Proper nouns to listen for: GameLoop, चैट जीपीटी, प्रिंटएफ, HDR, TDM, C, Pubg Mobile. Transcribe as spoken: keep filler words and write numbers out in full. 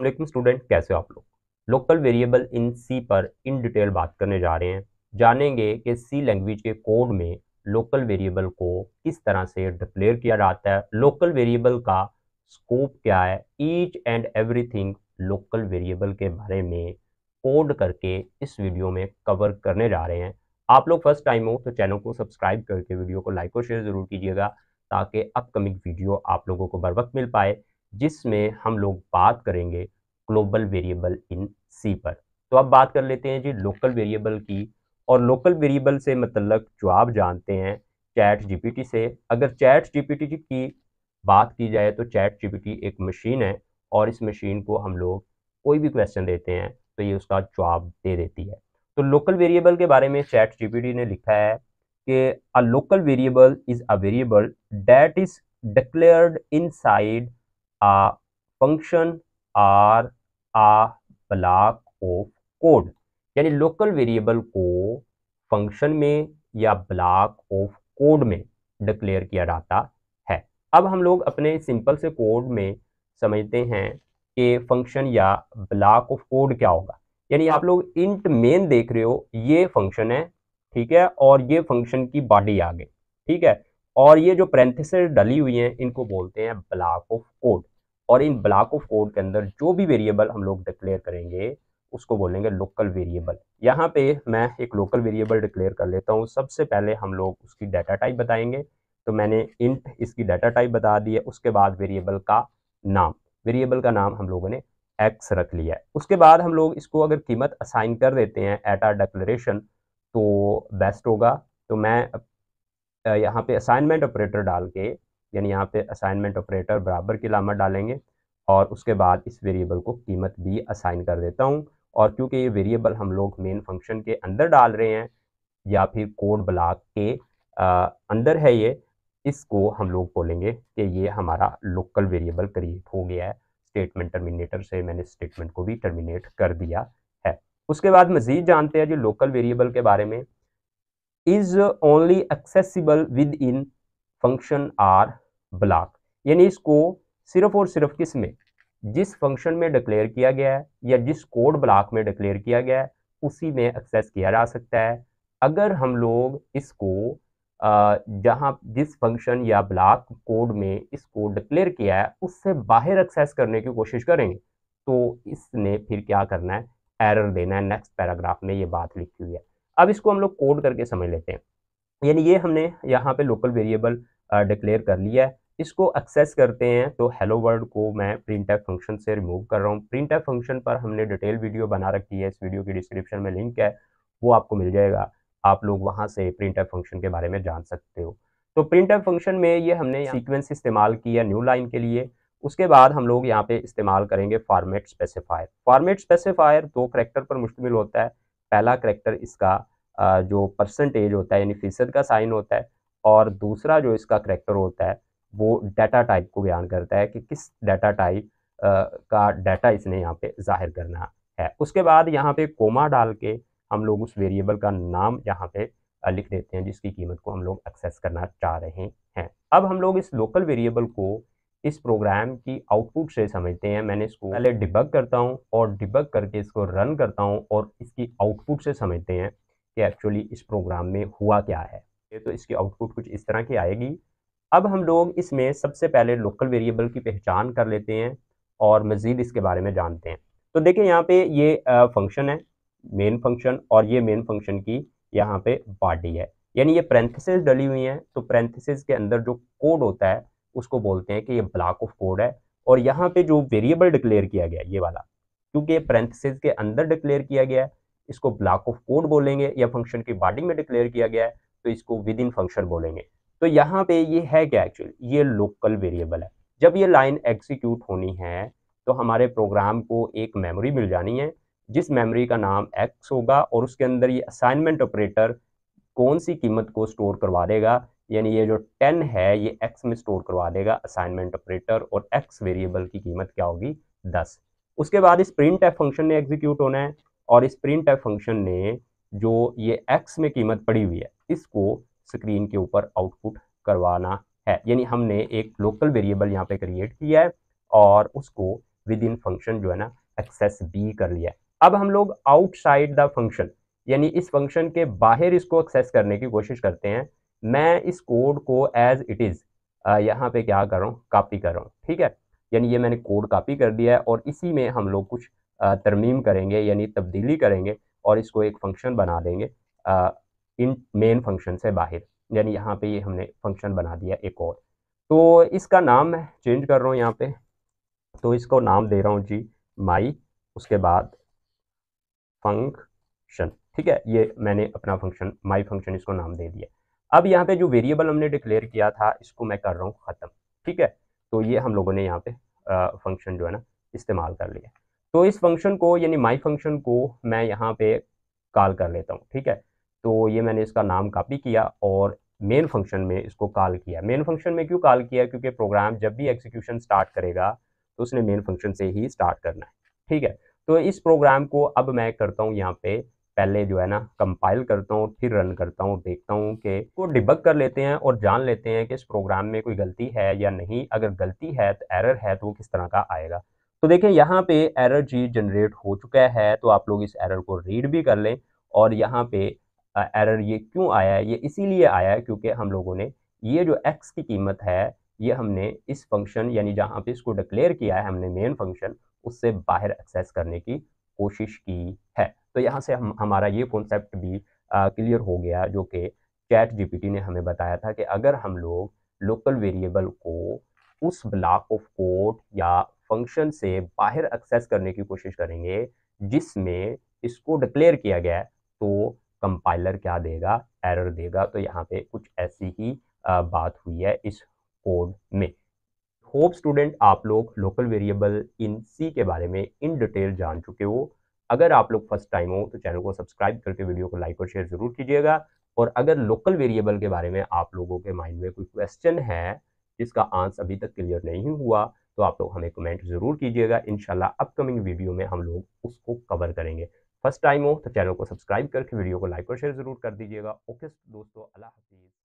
अस्सलाम वालेकुम स्टूडेंट, कैसे हो आप लोग। लोकल वेरिएबल इन सी पर इन डिटेल बात करने जा रहे हैं। जानेंगे कि सी लैंग्वेज के कोड में लोकल वेरिएबल को किस तरह से डिक्लेयर किया जाता है, लोकल वेरिएबल का स्कोप क्या है। Each and everything local variable के बारे में कोड करके इस वीडियो में कवर करने जा रहे हैं। आप लोग फर्स्ट टाइम हो तो चैनल को सब्सक्राइब करके वीडियो को लाइक और शेयर ज़रूर कीजिएगा ताकि अपकमिंग वीडियो आप लोगों को बर वक्त मिल पाए, जिसमें हम लोग बात करेंगे ग्लोबल वेरिएबल इन सी पर। तो अब बात कर लेते हैं जी लोकल वेरिएबल की, और लोकल वेरिएबल से मतलब जो आप जानते हैं चैट जीपीटी से। अगर चैट जीपीटी की बात की जाए तो चैट जीपीटी एक मशीन है, और इस मशीन को हम लोग कोई भी क्वेश्चन देते हैं तो ये उसका जवाब दे देती है। तो लोकल वेरिएबल के बारे में चैट जीपीटी ने लिखा है कि a local variable is a variable that is declared inside a function or a block of code। यानी लोकल वेरिएबल को फंक्शन में या ब्लॉक ऑफ कोड में डिक्लेयर किया जाता है। अब हम लोग अपने सिंपल से कोड में समझते हैं कि फंक्शन या ब्लॉक ऑफ कोड क्या होगा। यानी आप लोग इंट मेन देख रहे हो, ये फंक्शन है, ठीक है, और ये फंक्शन की बॉडी आ गई, ठीक है, और ये जो पैरेंथेसिस डली हुई हैं इनको बोलते हैं ब्लॉक ऑफ कोड। और इन ब्लॉक ऑफ कोड के अंदर जो भी वेरिएबल हम लोग डिक्लेयर करेंगे उसको बोलेंगे लोकल वेरिएबल। यहाँ पे मैं एक लोकल वेरिएबल डिक्लेयर कर लेता हूँ। सबसे पहले हम लोग उसकी डाटा टाइप बताएंगे, तो मैंने इंट इसकी डाटा टाइप बता दी है। उसके बाद वेरिएबल का नाम, वेरिएबल का नाम हम लोगों ने एक्स रख लिया है। उसके बाद हम लोग इसको अगर कीमत असाइन कर देते हैं एट आर डिक्लेरेशन तो बेस्ट होगा। तो मैं यहाँ पे असाइनमेंट ऑपरेटर डाल के, यानी यहाँ पे असाइनमेंट ऑपरेटर बराबर की लामा डालेंगे, और उसके बाद इस वेरिएबल को कीमत भी असाइन कर देता हूँ। और क्योंकि ये वेरिएबल हम लोग मेन फंक्शन के अंदर डाल रहे हैं या फिर कोड ब्लॉक के आ, अंदर है, ये इसको हम लोग बोलेंगे कि ये हमारा लोकल वेरिएबल क्रिएट हो गया है। स्टेटमेंट टर्मिनेटर से मैंने स्टेटमेंट को भी टर्मिनेट कर दिया है। उसके बाद मज़ीद जानते हैं जो लोकल वेरिएबल के बारे में, is only accessible within function or block. यानी इसको सिर्फ और सिर्फ किस में, जिस फंक्शन में डिक्लेयर किया गया है या जिस कोड ब्लॉक में डिक्लेयर किया गया है उसी में एक्सेस किया जा सकता है। अगर हम लोग इसको जहाँ जिस फंक्शन या ब्लॉक कोड में इसको डिक्लेयर किया है उससे बाहर एक्सेस करने की कोशिश करेंगे तो इसने फिर क्या करना है, एरर देना है। नेक्स्ट पैराग्राफ में ये बात लिखी हुई है। अब इसको हम लोग कोड करके समझ लेते हैं। यानी ये हमने यहाँ पे लोकल वेरिएबल डिक्लेयर कर लिया है, इसको एक्सेस करते हैं। तो हेलो वर्ल्ड को मैं प्रिंटएफ फंक्शन से रिमूव कर रहा हूँ। प्रिंटएफ फंक्शन पर हमने डिटेल वीडियो बना रखी है, इस वीडियो की डिस्क्रिप्शन में लिंक है, वो आपको मिल जाएगा। आप लोग वहाँ से प्रिंटएफ फंक्शन के बारे में जान सकते हो। तो प्रिंटएफ फंक्शन में ये हमने सीक्वेंस इस्तेमाल किया न्यू लाइन के लिए। उसके बाद हम लोग यहाँ पे इस्तेमाल करेंगे फॉर्मेट स्पेसिफायर। फॉर्मेट स्पेसिफायर दो कैरेक्टर पर मुश्तमिल होता है। पहला करैक्टर इसका जो परसेंटेज होता है यानी फीसद का साइन होता है, और दूसरा जो इसका करैक्टर होता है वो डाटा टाइप को बयान करता है कि किस डाटा टाइप का डाटा इसने यहाँ पे जाहिर करना है। उसके बाद यहाँ पे कोमा डाल के हम लोग उस वेरिएबल का नाम यहाँ पे लिख देते हैं जिसकी कीमत को हम लोग एक्सेस करना चाह रहे हैं। अब हम लोग इस लोकल वेरिएबल को इस प्रोग्राम की आउटपुट से समझते हैं। मैंने इसको पहले डिबग करता हूं और डिबग करके इसको रन करता हूं और इसकी आउटपुट से समझते हैं कि एक्चुअली इस प्रोग्राम में हुआ क्या है। तो इसकी आउटपुट कुछ इस तरह की आएगी। अब हम लोग इसमें सबसे पहले लोकल वेरिएबल की पहचान कर लेते हैं और मज़ीद इसके बारे में जानते हैं। तो देखिए यहाँ पे ये फंक्शन है, मेन फंक्शन, और ये मेन फंक्शन की यहाँ पे बॉडी है। यानी ये पैरेंथेसिस डली हुई हैं, तो पैरेंथेसिस के अंदर जो कोड होता है उसको बोलते हैं कि ये ब्लॉक ऑफ कोड है। और यहाँ पे जो वेरिएबल डिक्लेयर किया गया ये वाला, क्योंकि ये पैरेंथेसिस के अंदर डिक्लेयर किया गया है, इसको ब्लॉक ऑफ कोड बोलेंगे, या फंक्शन की बॉडी में डिक्लेयर किया गया है तो इसको विद इन फंक्शन बोलेंगे। तो यहाँ पे ये है क्या, एक्चुअली ये लोकल वेरिएबल है। जब ये लाइन एग्जीक्यूट होनी है तो हमारे प्रोग्राम को एक मेमोरी मिल जानी है जिस मेमोरी का नाम एक्स होगा, और उसके अंदर ये असाइनमेंट ऑपरेटर कौन सी कीमत को स्टोर करवा देगा। यानी ये जो टेन है ये एक्स में स्टोर करवा देगा असाइनमेंट ऑपरेटर, और एक्स वेरिएबल की कीमत क्या होगी, दस। उसके बाद इस प्रिंटएफ फंक्शन ने एग्जीक्यूट होना है, और इस प्रिंटएफ फंक्शन ने जो ये एक्स में कीमत पड़ी हुई है इसको स्क्रीन के ऊपर आउटपुट करवाना है। यानी हमने एक लोकल वेरिएबल यहाँ पे क्रिएट किया है और उसको विद इन फंक्शन जो है ना एक्सेस बी कर लिया। अब हम लोग आउटसाइड द फंक्शन यानी इस फंक्शन के बाहर इसको एक्सेस करने की कोशिश करते हैं। मैं इस कोड को एज इट इज़ यहाँ पे क्या कर रहा हूँ, कॉपी कर रहा हूँ। ठीक है, यानी ये मैंने कोड कॉपी कर दिया है और इसी में हम लोग कुछ तरमीम करेंगे यानी तब्दीली करेंगे और इसको एक फंक्शन बना देंगे आ, इन मेन फंक्शन से बाहर। यानी यहाँ पे ये हमने फंक्शन बना दिया एक और, तो इसका नाम मैं चेंज कर रहा हूँ यहाँ पे, तो इसको नाम दे रहा हूँ जी माई, उसके बाद फंक्शन। ठीक है, ये मैंने अपना फंक्शन माई फंक्शन इसको नाम दे दिया। अब यहाँ पे जो वेरिएबल हमने डिक्लेयर किया था इसको मैं कर रहा हूँ ख़त्म। ठीक है, तो ये हम लोगों ने यहाँ पे फंक्शन जो है ना इस्तेमाल कर लिया। तो इस फंक्शन को यानी माई फंक्शन को मैं यहाँ पे कॉल कर लेता हूँ। ठीक है, तो ये मैंने इसका नाम कॉपी किया और मेन फंक्शन में इसको कॉल किया। मेन फंक्शन में क्यों कॉल किया, क्योंकि प्रोग्राम जब भी एग्जीक्यूशन स्टार्ट करेगा तो उसने मेन फंक्शन से ही स्टार्ट करना है। ठीक है, तो इस प्रोग्राम को अब मैं करता हूँ यहाँ पे, पहले जो है ना कंपाइल करता हूँ फिर रन करता हूँ, देखता हूँ कि इसको डिबग कर लेते हैं और जान लेते हैं कि इस प्रोग्राम में कोई गलती है या नहीं। अगर गलती है तो एरर है तो वो किस तरह का आएगा। तो देखें यहाँ पे एरर जी जनरेट हो चुका है, तो आप लोग इस एरर को रीड भी कर लें। और यहाँ पे एरर ये क्यों आया है, ये इसीलिए आया है क्योंकि हम लोगों ने ये जो एक्स की कीमत है ये हमने इस फंक्शन यानी जहाँ पे इसको डिक्लेयर किया है हमने मेन फंक्शन, उससे बाहर एक्सेस करने की कोशिश की है। तो यहाँ से हम हमारा ये कॉन्सेप्ट भी क्लियर हो गया जो कि चैट जीपीटी ने हमें बताया था कि अगर हम लोग लोकल वेरिएबल को उस ब्लॉक ऑफ कोड या फंक्शन से बाहर एक्सेस करने की कोशिश करेंगे जिसमें इसको डिक्लेयर किया गया है तो कंपाइलर क्या देगा, एरर देगा। तो यहाँ पे कुछ ऐसी ही बात हुई है इस कोड में। होप स्टूडेंट आप लोग लोकल वेरिएबल इन सी के बारे में इन डिटेल जान चुके हो। अगर आप लोग फर्स्ट टाइम हो तो चैनल को सब्सक्राइब करके वीडियो को लाइक और शेयर ज़रूर कीजिएगा। और अगर लोकल वेरिएबल के बारे में आप लोगों के माइंड में कोई क्वेश्चन है जिसका आंसर अभी तक क्लियर नहीं हुआ तो आप लोग हमें कमेंट ज़रूर कीजिएगा। इंशाल्लाह अपकमिंग वीडियो में हम लोग उसको कवर करेंगे। फर्स्ट टाइम हो तो चैनल को सब्सक्राइब करके वीडियो को लाइक और शेयर ज़रूर कर दीजिएगा। ओके दोस्तों, अल्लाह हाफिज़।